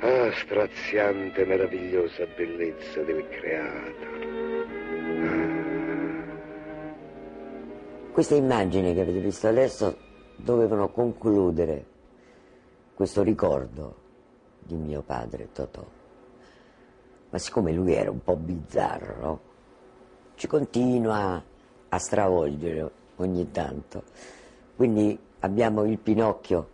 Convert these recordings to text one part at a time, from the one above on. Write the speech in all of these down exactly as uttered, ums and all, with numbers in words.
Ah, straziante, meravigliosa bellezza del creato. Queste immagini che avete visto adesso dovevano concludere questo ricordo di mio padre Totò. Ma siccome lui era un po' bizzarro, no? Ci continua a stravolgere ogni tanto. Quindi abbiamo il Pinocchio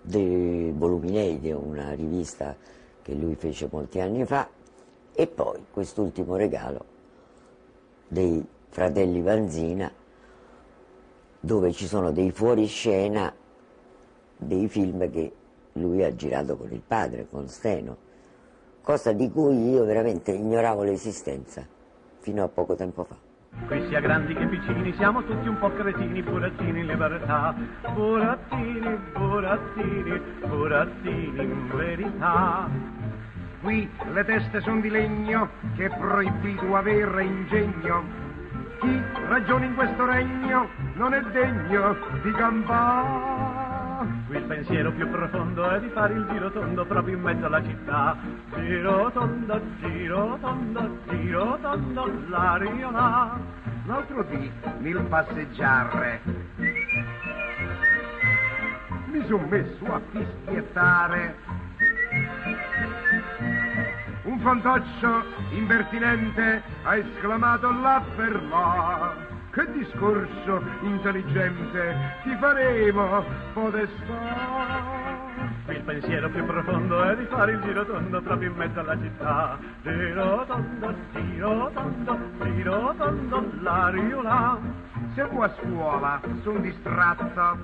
De Volumineidi, una rivista che lui fece molti anni fa, e poi quest'ultimo regalo dei fratelli Vanzina, dove ci sono dei fuoriscena dei film che lui ha girato con il padre, con Steno, cosa di cui io veramente ignoravo l'esistenza fino a poco tempo fa. Qui sia grandi che piccini, siamo tutti un po' cretini, burattini in libertà, burattini, burattini, burattini in verità. Qui le teste sono di legno, che è proibito avere ingegno, chi ragiona in questo regno non è degno di gambà. Qui il pensiero più profondo è di fare il giro tondo proprio in mezzo alla città. Giro tondo, giro tondo, giro tondo, la rionà. L'altro dì, nel passeggiare, mi sono messo a fischiettare. Un fantoccio impertinente ha esclamato là per là. Che discorso intelligente ti faremo, podestà. Il pensiero più profondo è di fare il giro tondo proprio in mezzo alla città. Giro tondo, giro tondo, giro tondo, la riola. Se vo a scuola sono distratta,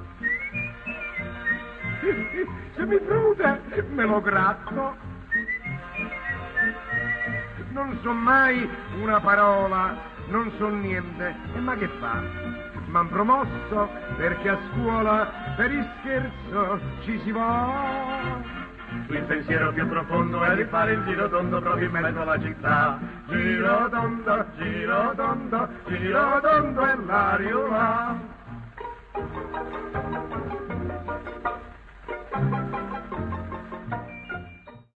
se mi prude me lo gratto. Non so mai una parola, non so niente, e ma che fa? M'han promosso perché a scuola per il scherzo ci si va. Il pensiero più profondo è di fare il giro tondo proprio in mezzo alla città. Giro tondo, giro tondo, giro tondo e l'aria va.